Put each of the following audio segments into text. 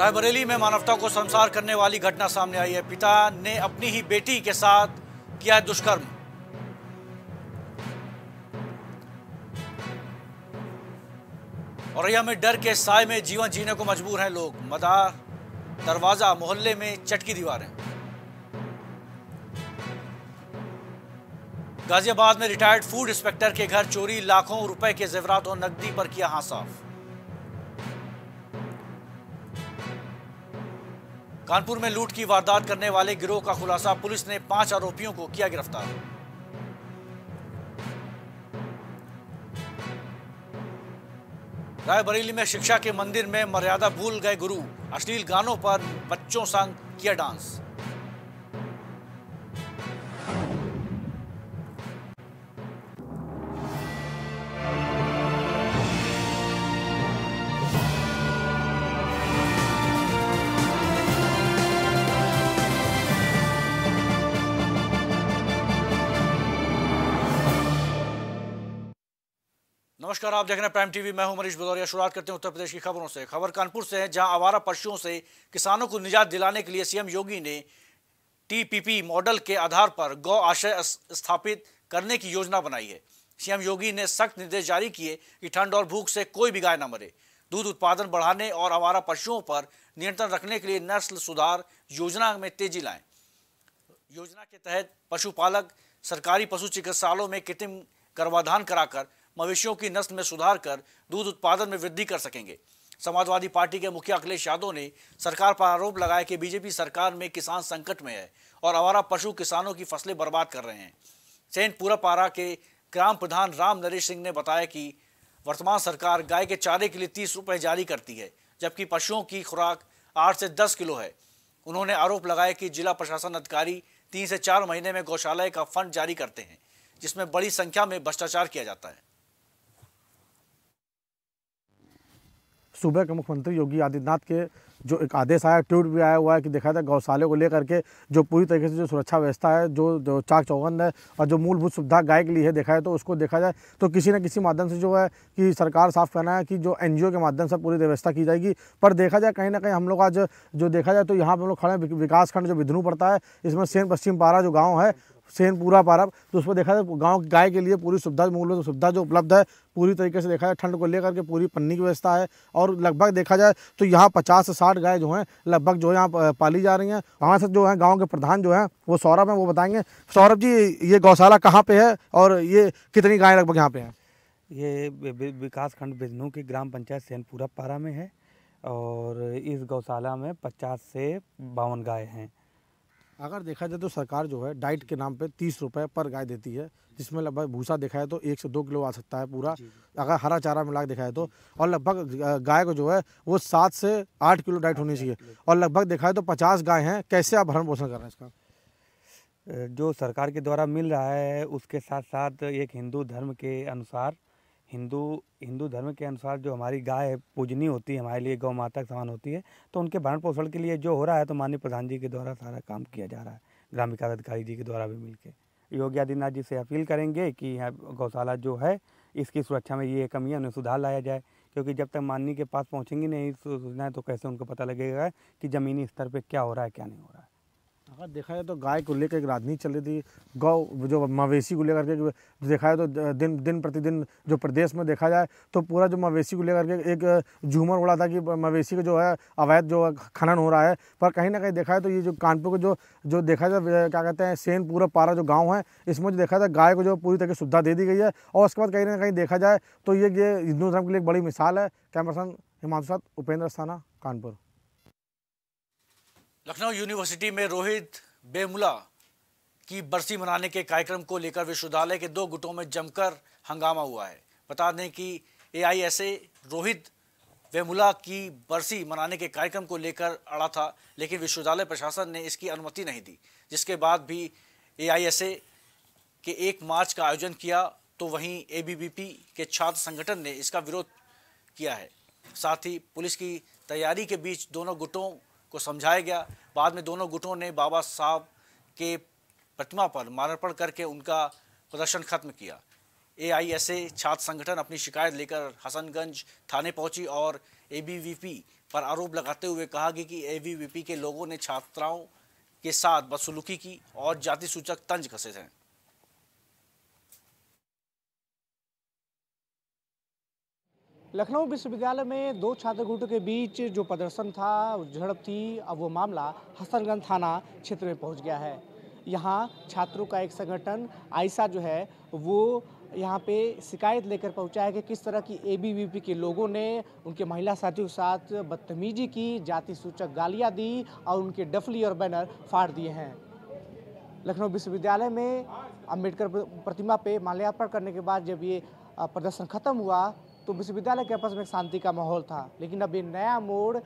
रायबरेली में मानवता को शर्मसार करने वाली घटना सामने आई है। पिता ने अपनी ही बेटी के साथ किया है दुष्कर्म। औरैया में डर के साए में जीवन जीने को मजबूर हैं लोग। मदार दरवाजा मोहल्ले में चटकी दीवारें। गाजियाबाद में रिटायर्ड फूड इंस्पेक्टर के घर चोरी, लाखों रुपए के जेवरात और नकदी पर किया हाथ साफ। कानपुर में लूट की वारदात करने वाले गिरोह का खुलासा, पुलिस ने 5 आरोपियों को किया गिरफ्तार। रायबरेली में शिक्षा के मंदिर में मर्यादा भूल गए गुरु, अश्लील गानों पर बच्चों संग किया डांस। नमस्कार, आप देख रहे हैं प्राइम टीवी। मैं हूं मनीष भदौरिया। शुरुआत करते हैं उत्तर प्रदेश की खबरों से। खबर कानपुर से है, जहां आवारा पशुओं से किसानों को निजात दिलाने के लिए सीएम योगी ने टीपीपी मॉडल के आधार पर गौ आश्रय स्थापित करने की योजना बनाई है। सीएम योगी ने सख्त निर्देश जारी किए कि ठंड और भूख से कोई भी गाय न मरे। दूध उत्पादन बढ़ाने और आवारा पशुओं पर नियंत्रण रखने के लिए नस्ल सुधार योजना में तेजी लाएं। योजना के तहत पशुपालक सरकारी पशु चिकित्सालयों में कृत्रिम गर्भाधान कराकर मवेशियों की नस्ल में सुधार कर दूध उत्पादन में वृद्धि कर सकेंगे। समाजवादी पार्टी के मुखिया अखिलेश यादव ने सरकार पर आरोप लगाया कि बीजेपी सरकार में किसान संकट में है और आवारा पशु किसानों की फसलें बर्बाद कर रहे हैं। सैनपुरा पारा के ग्राम प्रधान राम नरेश सिंह ने बताया कि वर्तमान सरकार गाय के चारे के लिए 30 रुपये जारी करती है, जबकि पशुओं की खुराक 8 से 10 किलो है। उन्होंने आरोप लगाया कि जिला प्रशासन अधिकारी 3 से 4 महीने में गौशालाएं का फंड जारी करते हैं, जिसमें बड़ी संख्या में भ्रष्टाचार किया जाता है। सूबे के मुख्यमंत्री योगी आदित्यनाथ के जो एक आदेश आया, ट्वीट भी आया हुआ है कि देखा जाए गौशाले को लेकर के जो पूरी तरीके से जो सुरक्षा व्यवस्था है, जो चाक चौबंद है और जो मूलभूत सुविधा गाय के लिए है, देखा है तो उसको देखा जाए तो किसी न किसी माध्यम से जो है कि सरकार साफ कहना है कि जो NGO के माध्यम से पूरी व्यवस्था की जाएगी। पर देखा जाए कहीं ना कहीं हम लोग आज जो देखा जाए तो यहाँ पर हम लोग खड़े हैं, विकासखंड जो बिधनू पड़ता है, इसमें सेन पश्चिम पारा जो गाँव है, सैनपुरा पारा, तो उसमें देखा जाए गाँव गाय के लिए पूरी सुविधा मूलभूत सुविधा जो उपलब्ध है पूरी तरीके से देखा जाए। ठंड को लेकर के पूरी पन्नी की व्यवस्था है और लगभग देखा जाए तो यहाँ 50 से 60 गाय जो हैं लगभग जो यहाँ पाली जा रही हैं। वहाँ से जो है गांव के प्रधान जो हैं वो सौरभ हैं, वो बताएंगे। सौरभ जी, ये गौशाला कहाँ पे है और ये कितनी गाय लगभग यहाँ पे हैं? ये विकासखंड बिजनू की ग्राम पंचायत सैनपुरा पारा में है और इस गौशाला में 50 से 52 गाय हैं। अगर देखा जाए तो सरकार जो है डाइट के नाम पे 30 रुपये पर गाय देती है, जिसमें लगभग भूसा देखा है तो 1 से 2 किलो आ सकता है पूरा, अगर हरा चारा मिला देखा है तो। और लगभग गाय को जो है वो 7 से 8 किलो डाइट होनी चाहिए और लगभग देखा है तो 50 गाय हैं। कैसे आप भरण पोषण कर रहे हैं इसका? जो सरकार के द्वारा मिल रहा है उसके साथ साथ एक हिंदू धर्म के अनुसार जो हमारी गाय पूजनी होती है, हमारे लिए गौ माता के समान होती है, तो उनके भरण पोषण के लिए जो हो रहा है तो माननीय प्रधान जी के द्वारा सारा काम किया जा रहा है। ग्राम विकास अधिकारी जी के द्वारा भी मिलकर योगी आदित्यनाथ जी से अपील करेंगे कि यहाँ गौशाला जो है इसकी सुरक्षा में ये कमियाँ उन्हें सुधार लाया जाए, क्योंकि जब तक माननीय के पास पहुँचेंगी नहीं सूचनाएँ तो कैसे उनको पता लगेगा कि ज़मीनी स्तर पर क्या हो रहा है क्या नहीं हो रहा है। अगर देखा जाए तो गाय को लेकर एक राजनीति चल रही थी, गौ जो मवेशी को लेकर के देखा जाए तो दिन प्रतिदिन जो प्रदेश में देखा जाए तो पूरा जो मवेशी को लेकर के एक झूमर उड़ा था कि मवेशी का जो है अवैध जो खनन हो रहा है। पर कहीं ना कहीं देखा जाए तो ये जो कानपुर को जो देखा जाए क्या कहते हैं सैनपुरा पारा जो गाँव है, इसमें जो देखा जाए गाय को जो पूरी तरह की सुविधा दे दी गई है। और उसके बाद कहीं ना कहीं देखा जाए तो ये हिंदू धर्म के लिए एक बड़ी मिसाल है। कैमरा पर्सन हिमांशु साथ, उपेंद्र अस्थाना, कानपुर। लखनऊ यूनिवर्सिटी में रोहित वेमुला की बरसी मनाने के कार्यक्रम को लेकर विश्वविद्यालय के 2 गुटों में जमकर हंगामा हुआ है। बता दें कि AISA रोहित वेमुला की बरसी मनाने के कार्यक्रम को लेकर अड़ा था, लेकिन विश्वविद्यालय प्रशासन ने इसकी अनुमति नहीं दी, जिसके बाद भी AISA के 1 मार्च का आयोजन किया, तो वहीं ABVP के छात्र संगठन ने इसका विरोध किया है। साथ ही पुलिस की तैयारी के बीच दोनों गुटों को समझाया गया। बाद में दोनों गुटों ने बाबा साहब के प्रतिमा पर माल्यार्पण करके उनका प्रदर्शन खत्म किया। AISA छात्र संगठन अपनी शिकायत लेकर हसनगंज थाने पहुंची और ABVP पर आरोप लगाते हुए कहा कि ABVP के लोगों ने छात्राओं के साथ बदसलूकी की और जाति सूचक तंज कसे थे। लखनऊ विश्वविद्यालय में दो छात्र गुटों के बीच जो प्रदर्शन था, झड़प थी, अब वो मामला हसनगंज थाना क्षेत्र में पहुंच गया है। यहाँ छात्रों का एक संगठन आइसा जो है वो यहाँ पे शिकायत लेकर पहुँचा है कि किस तरह की ABVP के लोगों ने उनके महिला साथियों के साथ बदतमीजी की, जाति सूचक गालियाँ दी और उनके डफली और बैनर फाड़ दिए हैं। लखनऊ विश्वविद्यालय में अम्बेडकर प्रतिमा पे माल्यार्पण करने के बाद जब ये प्रदर्शन खत्म हुआ तो विश्वविद्यालय कैंपस में शांति का माहौल था, लेकिन अब ये नया मोड़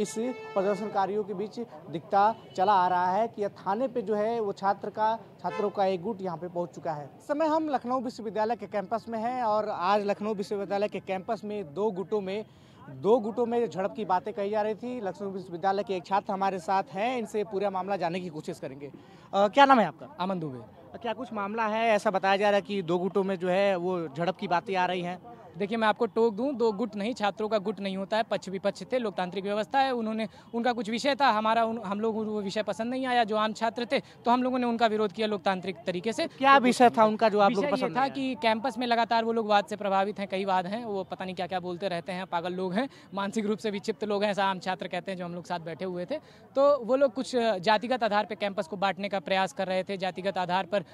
इस प्रदर्शनकारियों के बीच दिखता चला आ रहा है कि यह थाने पे जो है वो छात्रों का एक गुट यहाँ पे पहुँच चुका है। इस समय हम लखनऊ विश्वविद्यालय के कैंपस में हैं और आज लखनऊ विश्वविद्यालय के कैंपस में दो गुटों में झड़प की बातें कही जा रही थी। लखनऊ विश्वविद्यालय के एक छात्र हमारे साथ हैं, इनसे पूरा मामला जानने की कोशिश करेंगे। क्या नाम है आपका? अमन दुबे। क्या कुछ मामला है? ऐसा बताया जा रहा है कि दो गुटों में जो है वो झड़प की बातें आ रही हैं। देखिए, मैं आपको टोक दूं, दो गुट नहीं, छात्रों का गुट नहीं होता है, पक्ष विपक्ष थे, लोकतांत्रिक व्यवस्था है। उन्होंने उनका कुछ विषय था, हमारा हम लोग वो विषय पसंद नहीं आया, जो आम छात्र थे, तो हम लोगों ने उनका विरोध किया लोकतांत्रिक तरीके से। क्या विषय था उनका जो आप लोगों को पसंद था? कि कैंपस में लगातार वो लोग वाद से प्रभावित हैं, कई वाद हैं, वो पता नहीं क्या क्या बोलते रहते हैं, पागल लोग हैं, मानसिक रूप से विक्षिप्त लोग हैं, ऐसा आम छात्र कहते हैं जो हम लोग साथ बैठे हुए थे। तो वो लोग कुछ जातिगत आधार पर कैंपस को बांटने का प्रयास कर रहे थे, जातिगत आधार पर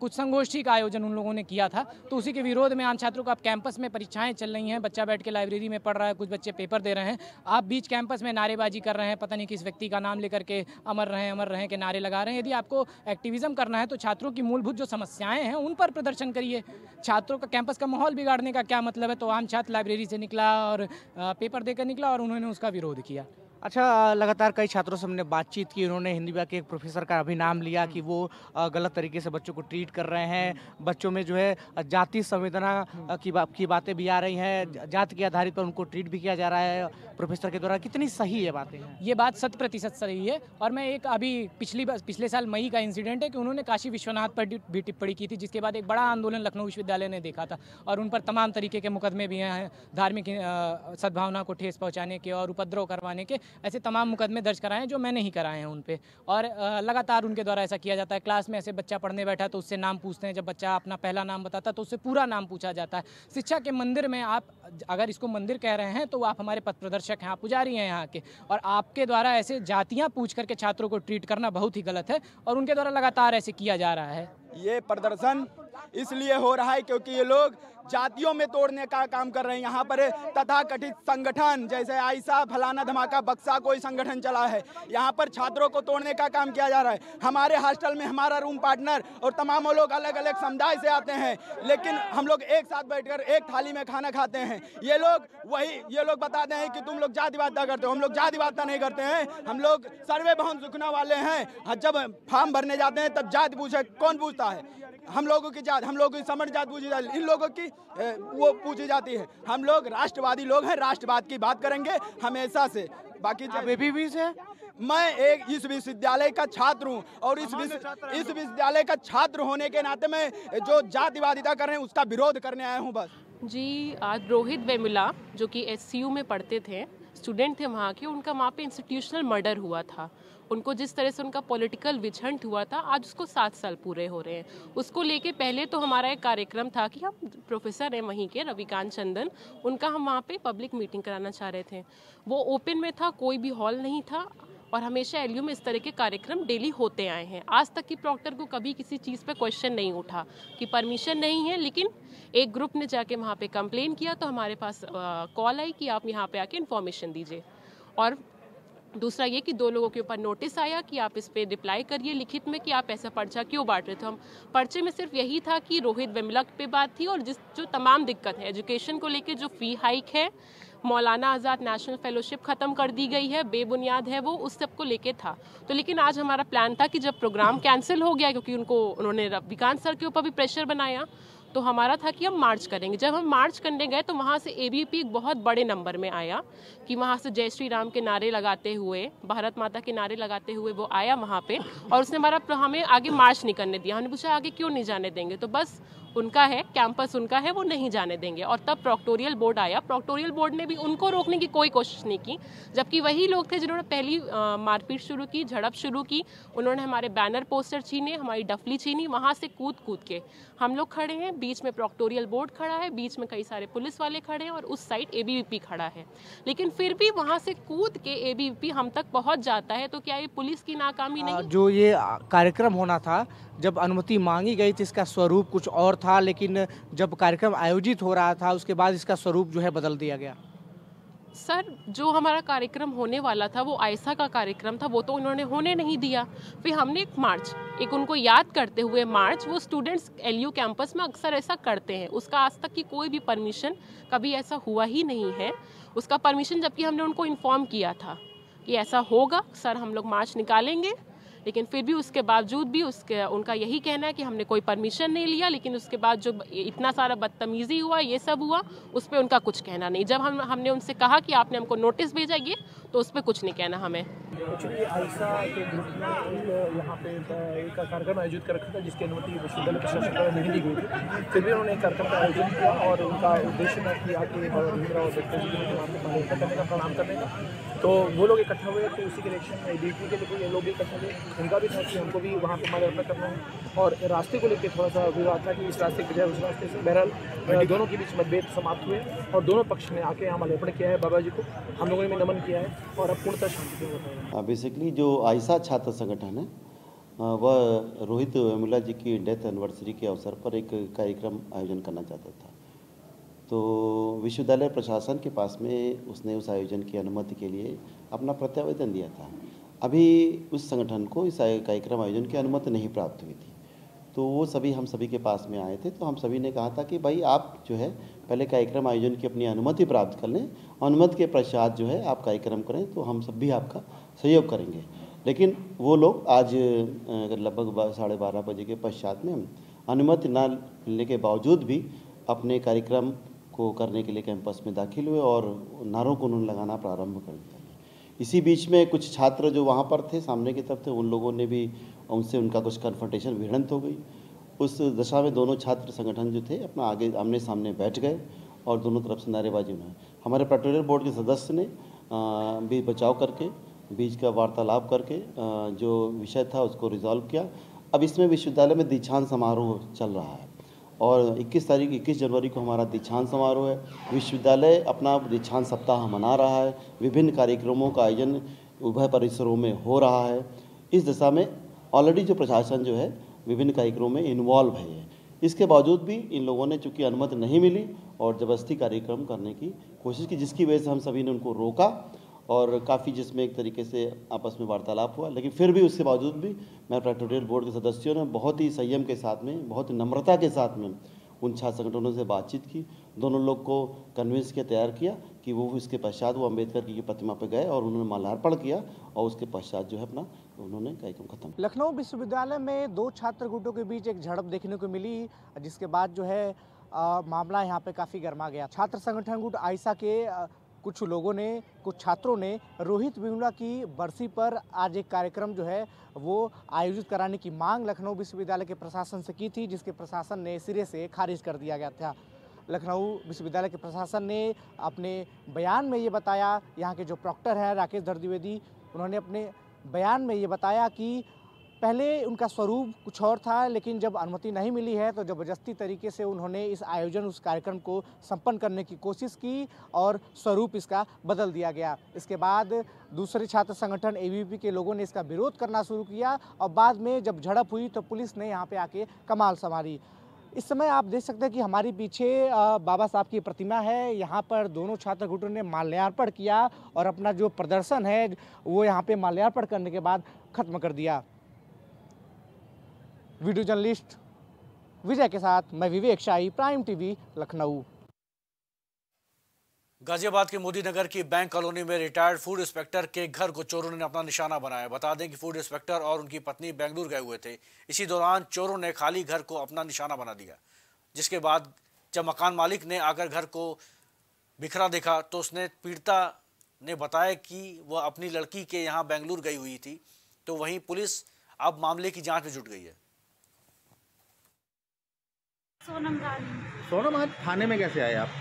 कुछ संगोष्ठी का आयोजन उन लोगों ने किया था, तो उसी के विरोध में आम छात्रों को आप कैंपस में इच्छाएं चल रही हैं, बच्चा बैठ के लाइब्रेरी में पढ़ रहा है, कुछ बच्चे पेपर दे रहे हैं, आप बीच कैंपस में नारेबाजी कर रहे हैं, पता नहीं किस व्यक्ति का नाम लेकर के अमर रहें के नारे लगा रहे हैं। यदि आपको एक्टिविज्म करना है तो छात्रों की मूलभूत जो समस्याएं हैं उन पर प्रदर्शन करिए, छात्रों का कैंपस का माहौल बिगाड़ने का क्या मतलब है। तो आम छात्र लाइब्रेरी से निकला और पेपर देकर निकला और उन्होंने उसका विरोध किया। अच्छा, लगातार कई छात्रों से हमने बातचीत की, उन्होंने हिंदी विभाग के एक प्रोफेसर का अभी नाम लिया कि वो गलत तरीके से बच्चों को ट्रीट कर रहे हैं, बच्चों में जो है जाति संवेदना की बातें भी आ रही हैं, जाति के आधारित पर उनको ट्रीट भी किया जा रहा है प्रोफेसर के द्वारा। कितनी सही है बातें? ये बात 100% सही है। और मैं एक अभी पिछले साल मई का इंसिडेंट है कि उन्होंने काशी विश्वनाथ पर भी टिप्पणी की थी, जिसके बाद एक बड़ा आंदोलन लखनऊ विश्वविद्यालय ने देखा था और उन पर तमाम तरीके के मुकदमे भी हैं, धार्मिक सद्भावना को ठेस पहुँचाने के और उपद्रव करवाने के, ऐसे तमाम मुकदमे दर्ज कराए हैं जो मैं नहीं कराए हैं उन पे। और लगातार उनके द्वारा ऐसा किया जाता है, क्लास में ऐसे बच्चा पढ़ने बैठा तो उससे नाम पूछते हैं, जब बच्चा अपना पहला नाम बताता तो उससे पूरा नाम पूछा जाता है। शिक्षा के मंदिर में आप अगर इसको मंदिर कह रहे हैं तो आप हमारे पथ प्रदर्शक हैं, आप पुजारी हैं यहाँ के, और आपके द्वारा ऐसे जातियाँ पूछ करके छात्रों को ट्रीट करना बहुत ही गलत है और उनके द्वारा लगातार ऐसे किया जा रहा है। ये प्रदर्शन इसलिए हो रहा है क्योंकि ये लोग जातियों में तोड़ने का काम कर रहे हैं। यहाँ पर तथाकथित संगठन जैसे आइसा, फलाना, धमाका, बक्सा, कोई संगठन चला है, यहाँ पर छात्रों को तोड़ने का काम किया जा रहा है। हमारे हॉस्टल में हमारा रूम पार्टनर और तमाम वो लोग अलग अलग समुदाय से आते हैं, लेकिन हम लोग एक साथ बैठकर एक थाली में खाना खाते हैं। ये लोग बताते हैं कि तुम लोग जातिवाद करते हो, हम लोग जातिवाद नहीं करते हैं, हम लोग सर्वे भवन सुखना वाले हैं। जब फॉर्म भरने जाते हैं तब जाति पूछे, कौन पूछता है? हम लोगों की जात, हम लोगों की समर जात पूछी जाती है, इन लोगों की वो पूछी जाती है। हम लोग राष्ट्रवादी लोग हैं, राष्ट्रवाद की बात करेंगे हमेशा से। बाकी ABVP से मैं एक इस विश्वविद्यालय का छात्र हूँ और इस विश्वविद्यालय का छात्र होने के नाते मैं जो जातिवादिता कर रहे हैं उसका विरोध करने आया हूँ बस। जी, आज रोहित वेमुला जो कि SCU में पढ़ते थे, स्टूडेंट थे वहाँ के, उनका वहाँ पे इंस्टीट्यूशनल मर्डर हुआ था। उनको जिस तरह से उनका पॉलिटिकल विछंट हुआ था, आज उसको 7 साल पूरे हो रहे हैं। उसको लेके पहले तो हमारा एक कार्यक्रम था कि हम प्रोफेसर हैं वहीं के रविकांत चंदन, उनका हम वहाँ पे पब्लिक मीटिंग कराना चाह रहे थे। वो ओपन में था, कोई भी हॉल नहीं था और हमेशा LU में इस तरह के कार्यक्रम डेली होते आए हैं। आज तक की प्रॉक्टर को कभी किसी चीज़ पे क्वेश्चन नहीं उठा कि परमिशन नहीं है, लेकिन एक ग्रुप ने जाके वहाँ पे कंप्लेन किया तो हमारे पास कॉल आई कि आप यहाँ पे आके इन्फॉर्मेशन दीजिए। और दूसरा ये कि 2 लोगों के ऊपर नोटिस आया कि आप इस पर रिप्लाई करिए लिखित में कि आप ऐसा पर्चा क्यों बांट रहे थे। हम पर्चे में सिर्फ यही था कि रोहित वेमुला पे बात थी और जो तमाम दिक्कत है एजुकेशन को लेकर, जो फी हाइक है, मौलाना आज़ाद नेशनल फेलोशिप ख़त्म कर दी गई है, बेबुनियाद है वो, उस सबको लेके था। तो लेकिन आज हमारा प्लान था कि जब प्रोग्राम कैंसिल हो गया क्योंकि उन्होंने रविकांत सर के ऊपर भी प्रेशर बनाया, तो हमारा था कि हम मार्च करेंगे। जब हम मार्च करने गए तो वहाँ से ABVP एक बहुत बड़े नंबर में आया कि वहाँ से जय श्री राम के नारे लगाते हुए, भारत माता के नारे लगाते हुए वो आया वहाँ पे और उसने हमें आगे मार्च नहीं करने दिया। हमने पूछा आगे क्यों नहीं जाने देंगे, तो बस उनका है, कैंपस उनका है, वो नहीं जाने देंगे। और तब प्रॉक्टोरियल बोर्ड आया, प्रॉक्टोरियल बोर्ड ने भी उनको रोकने की कोई कोशिश नहीं की, जबकि वही लोग थे जिन्होंने पहली मारपीट शुरू की, झड़प शुरू की, उन्होंने हमारे बैनर पोस्टर छीने, हमारी डफली छीनी, वहाँ से कूद कूद के हम लोग खड़े हैं, बीच में प्रॉक्टोरियल बोर्ड खड़ा है, बीच में कई सारे पुलिस वाले खड़े हैं और उस साइड ABVP खड़ा है। लेकिन फिर भी वहाँ से कूद के ABVP हम तक पहुँच जाता है, तो क्या ये पुलिस की नाकामी नहीं? जो ये कार्यक्रम होना था, जब अनुमति मांगी गई थी इसका स्वरूप कुछ और था, लेकिन जब कार्यक्रम आयोजित हो रहा था उसके बाद इसका स्वरूप जो है बदल दिया गया। सर, जो हमारा कार्यक्रम होने वाला था वो आयसा का कार्यक्रम था, वो तो उन्होंने होने नहीं दिया। फिर हमने एक मार्च, एक उनको याद करते हुए मार्च, वो स्टूडेंट्स LU कैंपस में अक्सर ऐसा करते हैं, उसका आज तक की कोई भी परमिशन, कभी ऐसा हुआ ही नहीं है उसका परमिशन, जबकि हमने उनको इन्फॉर्म किया था कि ऐसा होगा सर, हम लोग मार्च निकालेंगे। लेकिन फिर भी उसके बावजूद भी उनका यही कहना है कि हमने कोई परमिशन नहीं लिया। लेकिन उसके बाद जो इतना सारा बदतमीजी हुआ, ये सब हुआ, उस पर उनका कुछ कहना नहीं। जब हमने उनसे कहा कि आपने हमको नोटिस भेजा ये, तो उस पर कुछ नहीं कहना हमें। एक्चुअली आयसा के ग्रुप ने यहाँ पे एक कार्यक्रम आयोजित कर रखा था, जिसकी अनुमति विश्वविद्यालय प्रशासन द्वारा नहीं दी गई थी। फिर भी उन्होंने एक कार्यक्रम का आयोजन किया और उनका उद्देश्य था कि आके भीमराव अम्बेडकर जी को इकट्ठा करने का, प्रणाम करने का। तो वो लोग इकट्ठा हुए, तो उसी के रिएक्शन में ABVP के लिए लोग भी इकट्ठा हुए, उनका भी था कि हमको भी वहाँ पर माल्यार्पण करना है। और रास्ते को लेकर थोड़ा सा विवाद था कि इस रास्ते की बजाय उस रास्ते से, बहरहाल दोनों के बीच मतभेद समाप्त हुए और दोनों पक्ष ने आके यहाँ माल्यार्पण किया है, बाबा जी को हम लोगों ने भी नमन किया है और अब पूर्णतः शांतिपूर्ण बताया। बेसिकली जो आयसा छात्र संगठन है वह रोहित वेमुला जी की डेथ एनिवर्सरी के अवसर पर एक कार्यक्रम आयोजन करना चाहता था, तो विश्वविद्यालय प्रशासन के पास में उसने उस आयोजन की अनुमति के लिए अपना प्रत्यावेदन दिया था। अभी उस संगठन को इस कार्यक्रम आयोजन की अनुमति नहीं प्राप्त हुई थी, तो वो सभी हम सभी के पास में आए थे। तो हम सभी ने कहा था कि भाई आप जो है पहले कार्यक्रम आयोजन की अपनी अनुमति प्राप्त कर लें, अनुमति के पश्चात जो है आप कार्यक्रम करें, तो हम सब भी आपका सहयोग करेंगे। लेकिन वो लोग आज लगभग 12:30 बजे के पश्चात में अनुमति ना मिलने के बावजूद भी अपने कार्यक्रम को करने के लिए कैंपस में दाखिल हुए और नारों को उन्होंने लगाना प्रारंभ कर दिया। इसी बीच में कुछ छात्र जो वहाँ पर थे, सामने की तरफ थे, उन लोगों ने भी उनसे उनका कुछ कन्फ्रंटेशन, भिड़ंत हो गई। उस दशा में दोनों छात्र संगठन जो थे अपना आगे आमने सामने बैठ गए और दोनों तरफ से नारेबाजी में हमारे प्रक्टोरियल बोर्ड के सदस्य ने भी बचाव करके, बीच का वार्तालाप करके जो विषय था उसको रिजॉल्व किया। अब इसमें विश्वविद्यालय में दीक्षांत समारोह चल रहा है और 21 जनवरी को हमारा दीक्षांत समारोह है। विश्वविद्यालय अपना दीक्षांत सप्ताह मना रहा है, विभिन्न कार्यक्रमों का आयोजन उभय परिसरों में हो रहा है। इस दशा में ऑलरेडी जो प्रशासन जो है विभिन्न कार्यक्रमों में इन्वॉल्व है, इसके बावजूद भी इन लोगों ने चूँकि अनुमति नहीं मिली और ज़बरदस्ती कार्यक्रम करने की कोशिश की, जिसकी वजह से हम सभी ने उनको रोका और काफ़ी जिसमें एक तरीके से आपस में वार्तालाप हुआ। लेकिन फिर भी उसके बावजूद भी मैं प्रैक्टोरियल बोर्ड के सदस्यों ने बहुत ही संयम के साथ में, बहुत नम्रता के साथ में उन छात्र संगठनों से बातचीत की, दोनों लोग को कन्विंस किया, तैयार किया कि वो इसके पश्चात वो अंबेडकर की प्रतिमा पर गए और उन्होंने माल्यार्पण किया और उसके पश्चात जो है अपना उन्होंने कार्यक्रम खत्म। लखनऊ विश्वविद्यालय में दो छात्र गुटों के बीच एक झड़प देखने को मिली, जिसके बाद जो है मामला यहाँ पर काफ़ी गर्मा गया। छात्र संगठन गुट आयसा के कुछ लोगों ने, कुछ छात्रों ने रोहित वेमुला की बरसी पर आज एक कार्यक्रम जो है वो आयोजित कराने की मांग लखनऊ विश्वविद्यालय के प्रशासन से की थी, जिसके प्रशासन ने सिरे से खारिज कर दिया गया था। लखनऊ विश्वविद्यालय के प्रशासन ने अपने बयान में ये बताया, यहाँ के जो प्रॉक्टर हैं राकेश धर द्विवेदी, उन्होंने अपने बयान में ये बताया कि पहले उनका स्वरूप कुछ और था, लेकिन जब अनुमति नहीं मिली है तो ज़बरदस्ती तरीके से उन्होंने इस आयोजन, उस कार्यक्रम को संपन्न करने की कोशिश की और स्वरूप इसका बदल दिया गया। इसके बाद दूसरे छात्र संगठन ABVP के लोगों ने इसका विरोध करना शुरू किया और बाद में जब झड़प हुई तो पुलिस ने यहाँ पे आके कमाल संवारी। इस समय आप देख सकते हैं कि हमारे पीछे बाबा साहब की प्रतिमा है, यहाँ पर दोनों छात्र गुटों ने माल्यार्पण किया और अपना जो प्रदर्शन है वो यहाँ पर माल्यार्पण करने के बाद खत्म कर दिया। वीडियो जर्नलिस्ट विजय के साथ मैं विवेक शाही, प्राइम टीवी, लखनऊ। गाजियाबाद के मोदी नगर की बैंक कॉलोनी में रिटायर्ड फूड इंस्पेक्टर के घर को चोरों ने अपना निशाना बनाया। बता दें कि फूड इंस्पेक्टर और उनकी पत्नी बेंगलुरु गए हुए थे। इसी दौरान चोरों ने खाली घर को अपना निशाना बना दिया, जिसके बाद जब मकान मालिक ने आकर घर को बिखरा देखा तो उसने पीड़िता ने बताया कि वह अपनी लड़की के यहाँ बेंगलुरु गई हुई थी। तो वहीं पुलिस अब मामले की जाँच में जुट गई है। सोनम रानी। सोनम, आज थाने में कैसे आए आप?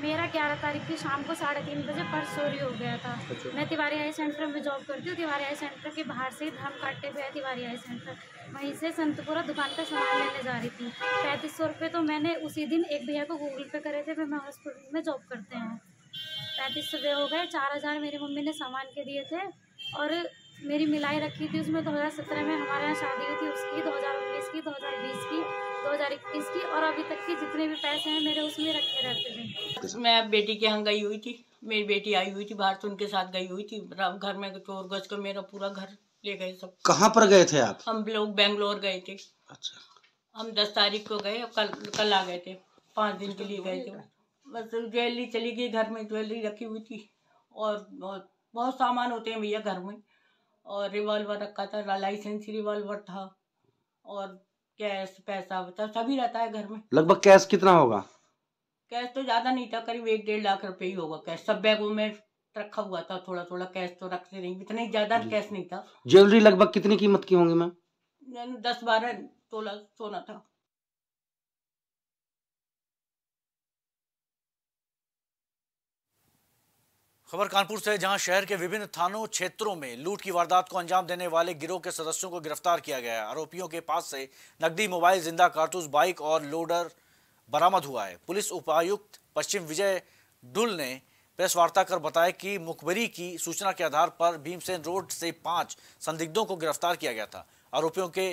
मेरा 11 तारीख की शाम को 3:30 बजे पर्स चोरी हो गया था। अच्छा। मैं तिवारी आई सेंटर में जॉब करती हूँ। तिवारी आई सेंटर के बाहर से धाम काटते हुए तिवारी आई सेंटर, वहीं से संतपुरा दुकान का सामान लेने जा रही थी। 3500 रुपये तो मैंने उसी दिन एक भैया को गूगल पे करे थे। मैं हॉस्पिटल में जॉब करते हैं। 3500 रुपये हो गए। 4000 मेरी मम्मी ने सामान के दिए थे और मेरी मिलाई रखी थी उसमें। 2017 में हमारे यहाँ शादी हुई थी उसकी, 2019 की, 2020 की, 2021 की और अभी तक के जितने भी पैसे हैं मेरे उसमें रखे रहते थे। उसमें अब बेटी के यहाँ गई हुई थी, मेरी बेटी आई हुई थी बाहर से, उनके साथ गई हुई थी। घर में चोर घुस कर मेरा पूरा घर ले गए सब। कहाँ पर गए थे आप? हम लोग बेंगलोर गए थे। अच्छा। हम 10 तारीख को गए, कल आ गए थे। 5 दिन के लिए गए थे। बस ज्वेलरी चली गई, घर में ज्वेलरी रखी हुई थी और बहुत सामान होते हैं भैया घर में। और रिवॉल्वर रखा था, लाइसेंसी रिवॉल्वर था और कैश पैसा होता सभी रहता है घर में। लगभग कैश कितना होगा? कैश तो ज्यादा नहीं था, करीब 1-1.5 लाख रुपए ही होगा कैश। सब बैगों में रखा हुआ था थोड़ा थोड़ा। कैश तो रखते नहीं, इतना ज्यादा कैश नहीं था। ज्वेलरी लगभग कितनी कीमत की होंगी मैम? 10-12 तोला सोना था। खबर कानपुर से, जहां शहर के विभिन्न थानों क्षेत्रों में लूट की वारदात को अंजाम देने वाले गिरोह के सदस्यों को गिरफ्तार किया गया है। आरोपियों के पास से नकदी, मोबाइल, जिंदा कारतूस, बाइक और लोडर बरामद हुआ है। पुलिस उपायुक्त पश्चिम विजय डुल ने प्रेस वार्ता कर बताया कि मुखबिरी की सूचना के आधार पर भीमसेन रोड से 5 संदिग्धों को गिरफ्तार किया गया था। आरोपियों के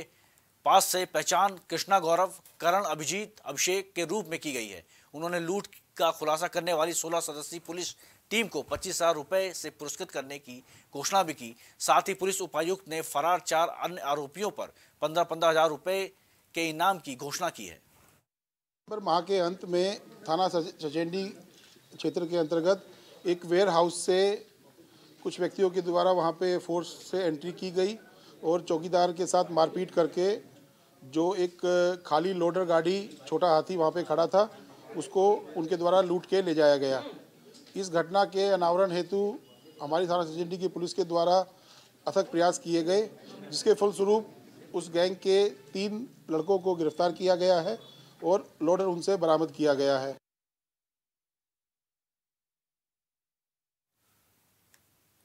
पास से पहचान कृष्णा, गौरव, करण, अभिजीत, अभिषेक के रूप में की गई है। उन्होंने लूट का खुलासा करने वाली 16 सदस्यीय पुलिस टीम को 25,000 रुपए से पुरस्कृत करने की घोषणा भी की। साथ ही पुलिस उपायुक्त ने फरार 4 अन्य आरोपियों पर 15-15,000 रुपए के इनाम की घोषणा की है। माह के अंत में थाना सचेंडी क्षेत्र के अंतर्गत एक वेयर हाउस से कुछ व्यक्तियों के द्वारा वहाँ पे फोर्स से एंट्री की गई और चौकीदार के साथ मारपीट करके जो एक खाली लोडर गाड़ी, छोटा हाथी वहाँ पे खड़ा था, उसको उनके द्वारा लूट के ले जाया गया। इस घटना के अनावरण हेतु हमारी थाना सचिंडी की पुलिस के द्वारा अथक प्रयास किए गए, जिसके फलस्वरूप उस गैंग के 3 लड़कों को गिरफ्तार किया गया है और लोडर उनसे बरामद किया गया है।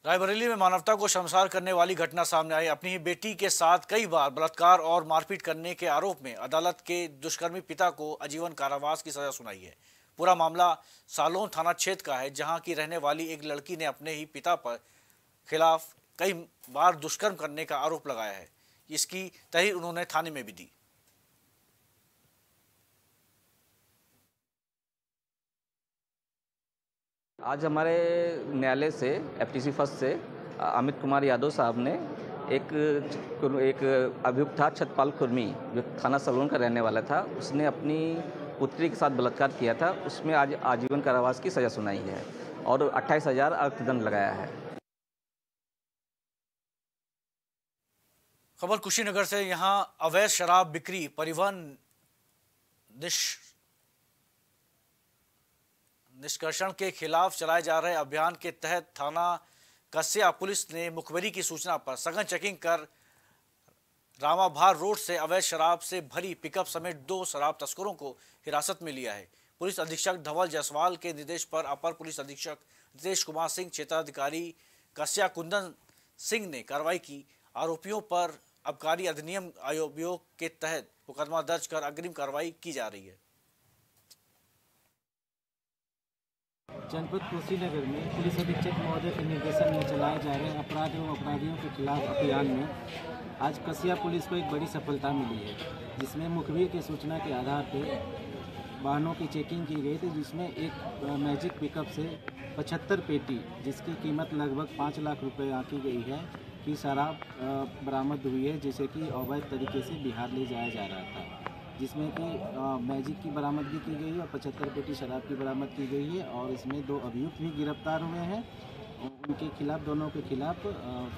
रायबरेली में मानवता को शर्मसार करने वाली घटना सामने आई। अपनी ही बेटी के साथ कई बार बलात्कार और मारपीट करने के आरोप में अदालत के दुष्कर्मी पिता को आजीवन कारावास की सजा सुनाई है। पूरा मामला सालों थाना क्षेत्र का है, जहां की रहने वाली एक लड़की ने अपने ही पिता पर खिलाफ कई बार दुष्कर्म करने का आरोप लगाया है। इसकी तहरीर उन्होंने थाने में भी दी। आज हमारे न्यायालय से एफटीसी फर्स्ट से अमित कुमार यादव साहब ने एक अभियुक्त था छतपाल कुर्मी, जो थाना सलून का रहने वाला था, उसने अपनी पुत्री के साथ बलात्कार किया था। उसमें आज आजीवन कारावास की सज़ा सुनाई है और 28,000 अर्थदंड लगाया है। खबर कुशीनगर से, यहाँ अवैध शराब बिक्री, परिवहन, निष्कर्षण के खिलाफ चलाए जा रहे अभियान के तहत थाना कस्या पुलिस ने मुखबिरी की सूचना पर सघन चेकिंग कर रामाभार रोड से अवैध शराब से भरी पिकअप समेत 2 शराब तस्करों को हिरासत में लिया है। पुलिस अधीक्षक धवल जायसवाल के निर्देश पर अपर पुलिस अधीक्षक नितेश कुमार सिंह, क्षेत्राधिकारी कस्या कुंदन सिंह ने कार्रवाई की। आरोपियों पर आबकारी अधिनियम अभियोग के तहत मुकदमा दर्ज कर अग्रिम कार्रवाई की जा रही है। जनपद कुशीनगर में पुलिस अधीक्षक महोदय के निर्देशन में चलाए जा रहे अपराध एवं अपराधियों के खिलाफ अभियान में आज कसिया पुलिस को एक बड़ी सफलता मिली है, जिसमें मुखबिर की सूचना के आधार पर वाहनों की चेकिंग की गई थी, जिसमें एक मैजिक पिकअप से 75 पेटी, जिसकी कीमत लगभग 5 लाख रुपए आंकी गई है, की शराब बरामद हुई है, जिसे कि अवैध तरीके से बिहार ले जाया जा रहा था, जिसमें कि मैजिक की बरामदगी की गई है और 75 पेटी शराब की बरामद की गई है। और इसमें 2 अभियुक्त भी गिरफ्तार हुए हैं। उनके खिलाफ, दोनों के खिलाफ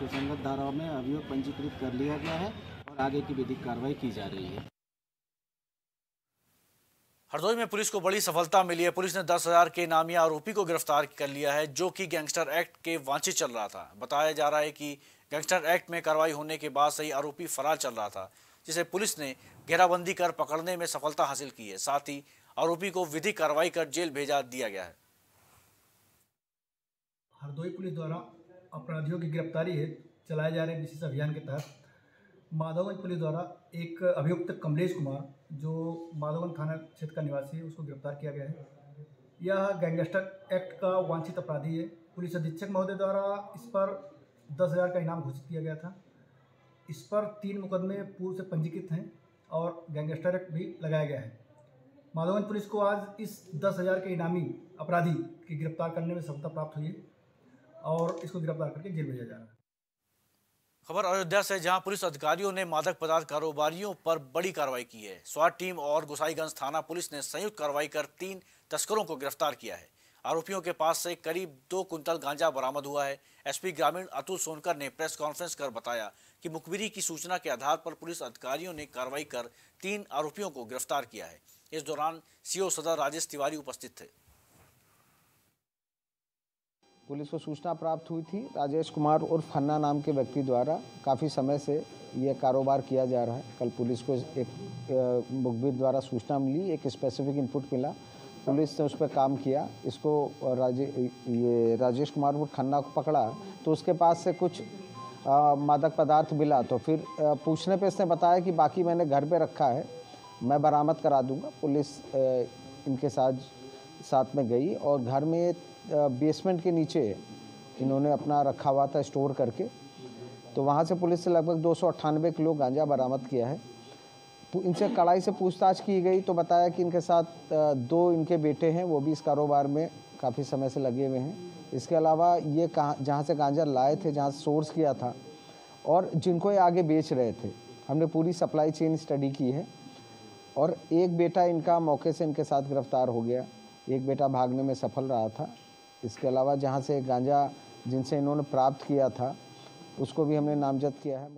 सुसंगत धाराओं में अभियोग पंजीकृत कर लिया गया है और आगे की विधिक कार्रवाई की जा रही है। हरदोई में पुलिस को बड़ी सफलता मिली है। पुलिस ने 10,000 के नामिया आरोपी को गिरफ्तार कर लिया है, जो कि गैंगस्टर एक्ट के वांछित चल रहा था। बताया जा रहा है कि गैंगस्टर एक्ट में कार्रवाई होने के बाद सही आरोपी फरार चल रहा था। जिसे पुलिस ने घेराबंदी कर पकड़ने में सफलता हासिल की है। साथ ही आरोपी को विधिक कार्रवाई कर जेल भेजा दिया गया है। हरदोई पुलिस द्वारा अपराधियों की गिरफ्तारी हेतु चलाए जा रहे विशेष अभियान के तहत माधवगंज पुलिस द्वारा एक अभियुक्त कमलेश कुमार जो माधवगंज थाना क्षेत्र का निवासी है उसको गिरफ्तार किया गया है। यह गैंगस्टर एक्ट का वांछित अपराधी है। पुलिस अधीक्षक महोदय द्वारा इस पर 10,000 का इनाम घोषित किया गया था। इस पर 3 मुकदमे पूर्व से पंजीकृत हैं और गैंगस्टर एक्ट भी लगाया गया है। माधवगंज पुलिस को आज इस 10,000 के इनामी अपराधी की गिरफ्तार करने में सफलता प्राप्त हुई है और इसको गिरफ्तार करके जेल भेजा जा रहा है। खबर अयोध्या से, जहां पुलिस अधिकारियों ने मादक पदार्थ कारोबारियों पर बड़ी कार्रवाई की है। स्वाट टीम और गोसाईगंज थाना पुलिस ने संयुक्त कार्रवाई कर 3 तस्करों को गिरफ्तार किया है। आरोपियों के पास से करीब 2 कुंतल गांजा बरामद हुआ है। एसपी ग्रामीण अतुल सोनकर ने प्रेस कॉन्फ्रेंस कर बताया कि मुखबिरी की सूचना के आधार पर पुलिस अधिकारियों ने कार्रवाई कर 3 आरोपियों को गिरफ्तार किया है। इस दौरान सीओ सदर राजेश तिवारी उपस्थित थे। पुलिस को सूचना प्राप्त हुई थी राजेश कुमार उर्फ फन्ना नाम के व्यक्ति द्वारा काफ़ी समय से यह कारोबार किया जा रहा है। कल पुलिस को एक मुखबिर द्वारा सूचना मिली, एक स्पेसिफिक इनपुट मिला, पुलिस ने उस पर काम किया। इसको राजेश कुमार उर्फ खन्ना को पकड़ा तो उसके पास से कुछ मादक पदार्थ मिला। तो फिर पूछने पर इसने बताया कि बाकी मैंने घर पर रखा है, मैं बरामद करा दूँगा। पुलिस इनके साथ में गई और घर में बेसमेंट के नीचे इन्होंने अपना रखा हुआ था स्टोर करके। तो वहाँ से पुलिस से लगभग 298 किलो गांजा बरामद किया है। इनसे कड़ाई से पूछताछ की गई तो बताया कि इनके साथ 2 इनके बेटे हैं, वो भी इस कारोबार में काफ़ी समय से लगे हुए हैं। इसके अलावा ये जहाँ से गांजा लाए थे, जहाँ सोर्स किया था और जिनको ये आगे बेच रहे थे, हमने पूरी सप्लाई चेन स्टडी की है। और एक बेटा इनका मौके से इनके साथ गिरफ्तार हो गया, एक बेटा भागने में सफल रहा था। इसके अलावा जहां से गांजा जिनसे इन्होंने प्राप्त किया था उसको भी हमने नामजद किया है।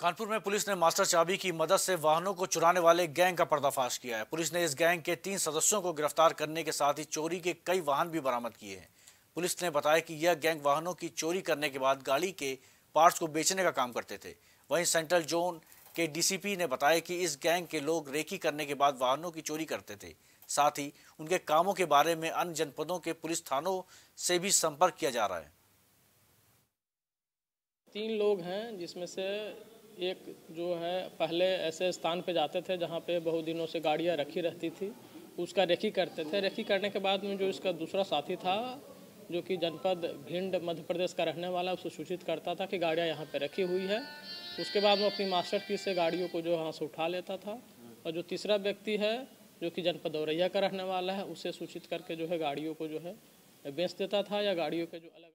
कानपुर में पुलिस ने मास्टर चाबी की मदद से वाहनों को चुराने वाले गैंग का पर्दाफाश किया है। पुलिस ने इस गैंग के 3 सदस्यों को गिरफ्तार करने के साथ ही चोरी के कई वाहन भी बरामद किए हैं। पुलिस ने बताया कि यह गैंग वाहनों की चोरी करने के बाद गाड़ी के पार्ट्स को बेचने का काम करते थे। वहीं सेंट्रल जोन के डीसीपी ने बताया कि इस गैंग के लोग रेकी करने के बाद वाहनों की चोरी करते थे। साथ ही उनके कामों के बारे में अन्य जनपदों के पुलिस थानों से भी संपर्क किया जा रहा है। 3 लोग हैं जिसमें से एक जो है पहले ऐसे स्थान पे जाते थे जहाँ पे बहुत दिनों से गाड़ियाँ रखी रहती थी, उसका रेकी करते थे। रेकी करने के बाद में जो इसका दूसरा साथी था जो कि जनपद भिंड मध्य प्रदेश का रहने वाला, उसको सूचित करता था कि गाड़ियाँ यहाँ पर रखी हुई है। उसके बाद वो अपनी मास्टर की से गाड़ियों को जो यहाँ से उठा लेता था। और जो तीसरा व्यक्ति है जो कि जनपद औरैया का रहने वाला है, उसे सूचित करके जो है गाड़ियों को जो है बेच देता था या गाड़ियों के जो अलग।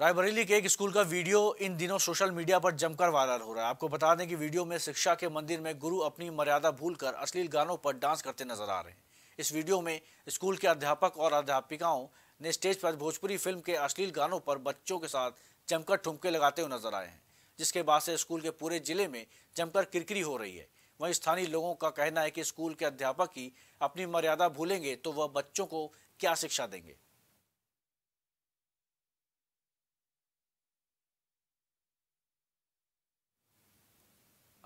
रायबरेली के एक स्कूल का वीडियो इन दिनों सोशल मीडिया पर जमकर वायरल हो रहा है। आपको बता दें कि वीडियो में शिक्षा के मंदिर में गुरु अपनी मर्यादा भूलकर अश्लील गानों पर डांस करते नजर आ रहे हैं। इस वीडियो में स्कूल के अध्यापक और अध्यापिकाओं ने स्टेज पर भोजपुरी फिल्म के अश्लील गानों पर बच्चों के साथ जमकर ठुमके लगाते हुए नजर आए हैं, जिसके बाद से स्कूल के पूरे जिले में जमकर किरकिरी हो रही है। वहीं स्थानीय लोगों का कहना है कि स्कूल के अध्यापक ही अपनी मर्यादा भूलेंगे तो वह बच्चों को क्या शिक्षा देंगे।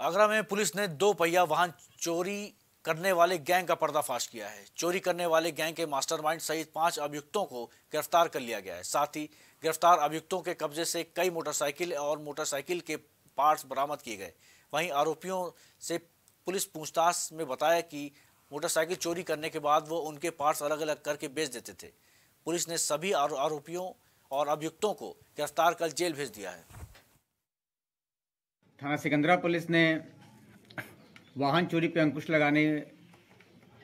आगरा में पुलिस ने 2 पहिया वाहन चोरी करने वाले गैंग का पर्दाफाश किया है। चोरी करने वाले गैंग के मास्टरमाइंड सहित 5 अभियुक्तों को गिरफ्तार कर लिया गया है। साथ ही गिरफ्तार अभियुक्तों के कब्जे से कई मोटरसाइकिल और मोटरसाइकिल के पार्ट्स बरामद किए गए। वहीं आरोपियों से पुलिस पूछताछ में बताया कि मोटरसाइकिल चोरी करने के बाद वो उनके पार्ट्स अलग अलग करके बेच देते थे। पुलिस ने सभी आरोपियों और अभियुक्तों को गिरफ्तार कर जेल भेज दिया है। थाना सिकंदरा पुलिस ने वाहन चोरी पर अंकुश लगाने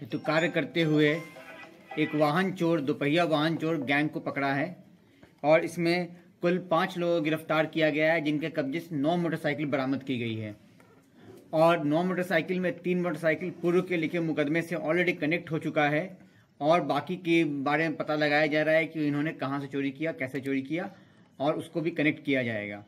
हेतु कार्य करते हुए एक वाहन चोर, 2 पहिया वाहन चोर गैंग को पकड़ा है और इसमें कुल 5 लोगों को गिरफ्तार किया गया है, जिनके कब्जे से 9 मोटरसाइकिल बरामद की गई है। और 9 मोटरसाइकिल में 3 मोटरसाइकिल पूर्व के लिखे मुकदमे से ऑलरेडी कनेक्ट हो चुका है और बाकी के बारे में पता लगाया जा रहा है कि इन्होंने कहां से चोरी किया, कैसे चोरी किया और उसको भी कनेक्ट किया जाएगा।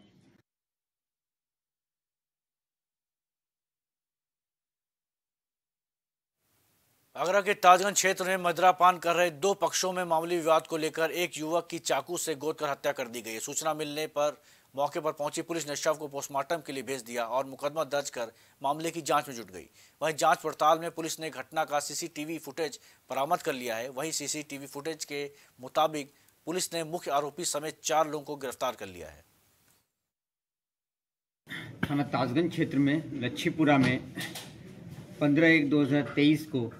आगरा के ताजगंज क्षेत्र में मदिरापान कर रहे दो पक्षों में मामूली विवाद को लेकर एक युवक की चाकू से गोदकर हत्या कर दी गई। सूचना मिलने पर मौके पर पहुंची पुलिस ने शव को पोस्टमार्टम के लिए भेज दिया और मुकदमा दर्ज कर मामले की जांच में जुट गई। वहीं जांच पड़ताल में पुलिस ने घटना का सीसीटीवी फुटेज बरामद कर लिया है। वहीं सीसीटीवी फुटेज के मुताबिक पुलिस ने मुख्य आरोपी समेत 4 लोगों को गिरफ्तार कर लिया है। थाना ताजगंज क्षेत्र में लच्छीपुरा में 15/1/2023 को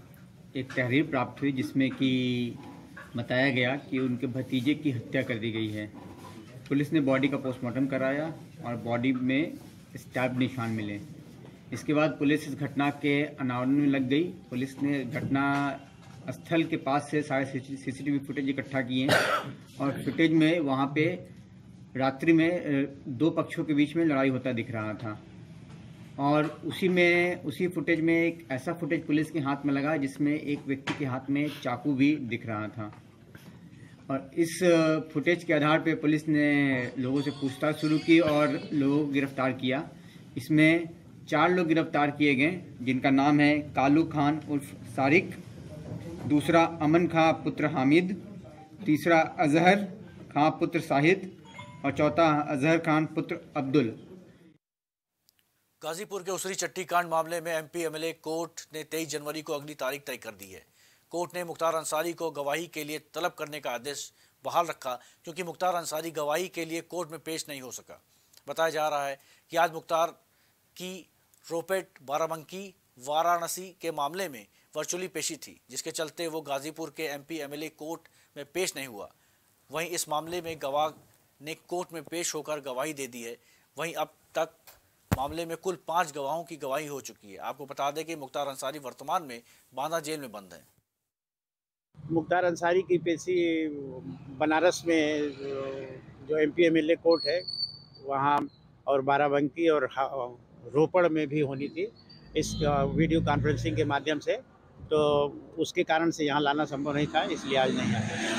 एक तहरीर प्राप्त हुई जिसमें कि बताया गया कि उनके भतीजे की हत्या कर दी गई है। पुलिस ने बॉडी का पोस्टमार्टम कराया और बॉडी में स्टैब निशान मिले। इसके बाद पुलिस इस घटना के अनावरण में लग गई। पुलिस ने घटना स्थल के पास से सारे सीसीटीवी फुटेज इकट्ठा किए और फुटेज में वहाँ पे रात्रि में दो पक्षों के बीच में लड़ाई होता दिख रहा था और उसी फुटेज में एक ऐसा फुटेज पुलिस के हाथ में लगा जिसमें एक व्यक्ति के हाथ में चाकू भी दिख रहा था और इस फुटेज के आधार पर पुलिस ने लोगों से पूछताछ शुरू की और लोगों को गिरफ्तार किया। इसमें 4 लोग गिरफ्तार किए गए जिनका नाम है कालू खान उर्फ सारिक, दूसरा अमन खां पुत्र हामिद, तीसरा अजहर खां पुत्र साहिद और चौथा अजहर खान पुत्र अब्दुल। गाजीपुर के उसरी चट्टी कांड मामले में एमपी एमएलए कोर्ट ने 23 जनवरी को अगली तारीख तय कर दी है। कोर्ट ने मुख्तार अंसारी को गवाही के लिए तलब करने का आदेश बहाल रखा क्योंकि मुख्तार अंसारी गवाही के लिए कोर्ट में पेश नहीं हो सका। बताया जा रहा है कि आज मुख्तार की रोपेट, बाराबंकी, वाराणसी के मामले में वर्चुअली पेशी थी जिसके चलते वो गाजीपुर के एमपी एमएलए कोर्ट में पेश नहीं हुआ। वहीं इस मामले में गवाह ने कोर्ट में पेश होकर गवाही दे दी है। वहीं अब तक मामले में कुल 5 गवाहों की गवाही हो चुकी है। आपको बता दें कि मुख्तार अंसारी वर्तमान में बांदा जेल में बंद है। मुख्तार अंसारी की पेशी बनारस में जो MP MLA कोर्ट है वहाँ और बाराबंकी और रोपड़ में भी होनी थी इस वीडियो कॉन्फ्रेंसिंग के माध्यम से, तो उसके कारण से यहाँ लाना संभव नहीं था इसलिए आज नहीं आया।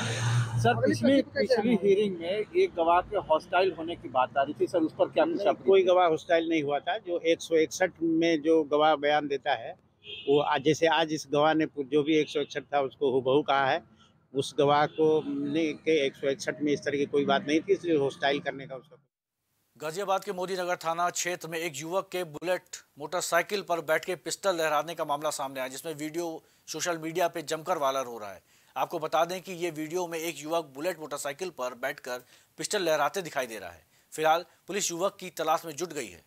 सर पिछली हियरिंग में एक गवाह के हॉस्टाइल होने की बात आ रही थी, सर उस पर क्या कुछ? कोई गवाह हॉस्टाइल नहीं हुआ था। जो 161 में जो गवाह बयान देता है वो आज, जैसे आज इस गवाह ने जो भी 161 था उसको हुबहू कहा है, उस गवाह को ने के 161 में इस तरह की कोई बात नहीं थी इसलिए हॉस्टाइल करने का उसका। गाजियाबाद के मोदी नगर थाना क्षेत्र में एक युवक के बुलेट मोटरसाइकिल पर बैठ के पिस्टल लहराने का मामला सामने आया जिसमें वीडियो सोशल मीडिया पे जमकर वायरल हो रहा है। आपको बता दें कि ये वीडियो में एक युवक बुलेट मोटरसाइकिल पर बैठकर पिस्टल लहराते दिखाई दे रहा है। फिलहाल पुलिस युवक की तलाश में जुट गई है।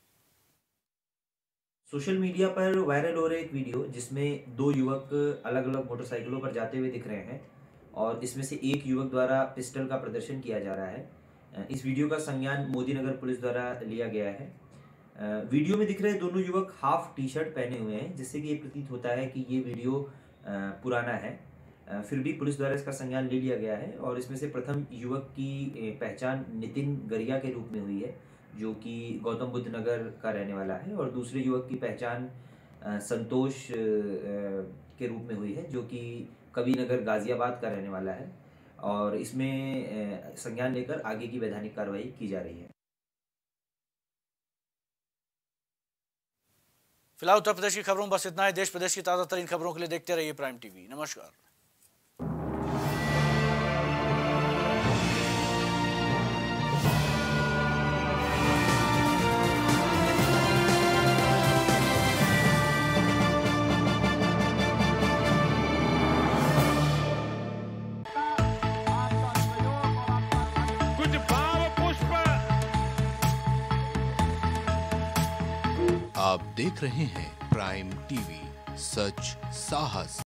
सोशल मीडिया पर वायरल हो रहा एक वीडियो जिसमें 2 युवक अलग अलग मोटरसाइकिलों पर जाते हुए दिख रहे हैं और इसमें से एक युवक द्वारा पिस्टल का प्रदर्शन किया जा रहा है। इस वीडियो का संज्ञान मोदी नगर पुलिस द्वारा लिया गया है। वीडियो में दिख रहे दोनों युवक हाफ T-शर्ट पहने हुए हैं जिससे कि ये प्रतीत होता है कि ये वीडियो पुराना है, फिर भी पुलिस द्वारा इसका संज्ञान ले लिया गया है और इसमें से प्रथम युवक की पहचान नितिन गरिया के रूप में हुई है जो कि गौतम बुद्ध नगर का रहने वाला है और दूसरे युवक की पहचान संतोष के रूप में हुई है जो कि कबीरनगर गाजियाबाद का रहने वाला है और इसमें संज्ञान लेकर आगे की वैधानिक कार्रवाई की जा रही है। फिलहाल उत्तर प्रदेश की खबरों में बस इतना है। देश प्रदेश की ताजा तरीन खबरों के लिए देखते रहिए प्राइम टीवी। नमस्कार। आप देख रहे हैं प्राइम टीवी, सच साहस